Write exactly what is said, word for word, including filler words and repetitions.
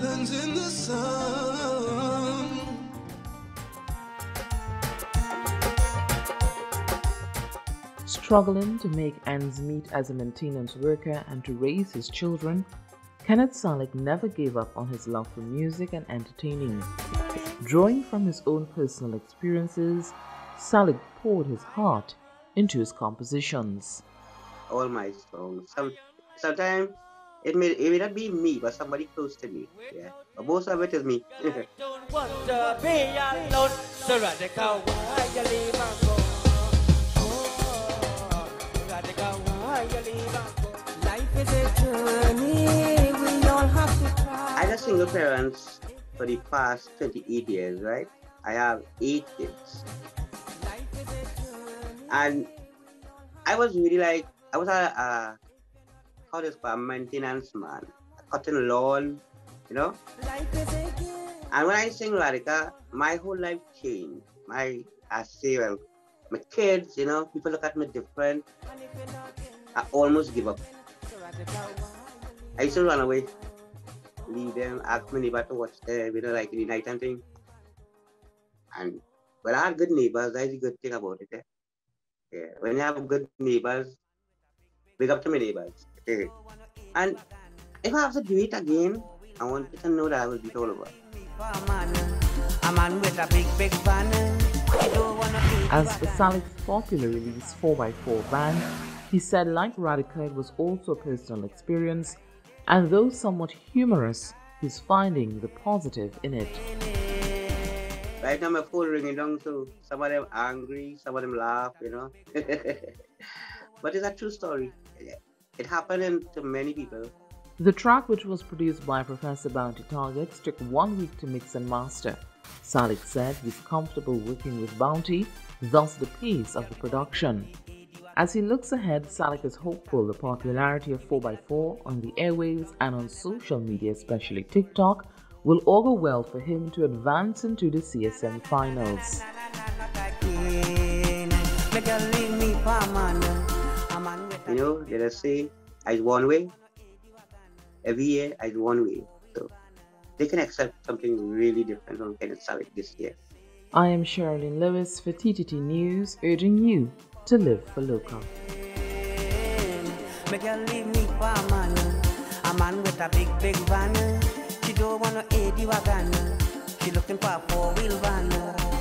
islands in the sun. Struggling to make ends meet as a maintenance worker and to raise his children, Kenneth Salick never gave up on his love for music and entertaining. Drawing from his own personal experiences, Salick poured his heart into his compositions. All my songs, some, sometimes it may, it may not be me, but somebody close to me. Yeah, but most of it is me. Don't want to be alone, so Radica, why you leave and go? Oh, Radica, why you leave and go? Life is a journey, we all have to try. I got single parents for the past twenty-eight years, right? I have eight kids. And I was really like, I was a, a how this a maintenance man, a cutting lawn, you know? And when I sing Radica, my whole life changed. My, I say, well, my kids, you know, people look at me different. I almost give up. I used to run away, leave them, ask my neighbor to watch them, you know, like in the night and thing. And, but I have good neighbors, that's the good thing about it. Eh? Yeah, when you have good neighbors, big up to my neighbors. Yeah. And if I have to do it again, I want you to know that I will do it all over. As for Salick's popular release four by four band, he said like Radica, it was also a personal experience, and though somewhat humorous, he's finding the positive in it. Right now, my phone ringing down, so some of them angry, some of them laugh, you know. But it's a true story. It happened to many people. The track, which was produced by Professor Bounty Targets, took one week to mix and master. Salick said he's comfortable working with Bounty, thus the pace of the production. As he looks ahead, Salick is hopeful the popularity of four by four on the airwaves and on social media, especially TikTok, will augur well for him to advance into the C S M finals. You know, let us say, it's one way. Every year, it's one way. So they can accept something really different from Kenneth Salick this year. I am Cherrylene Lewis for T T T News, urging you to live for local. Make you leave me for a man, a man with a big, big van. She don't want no eighty wagon, she looking for a four wheel van.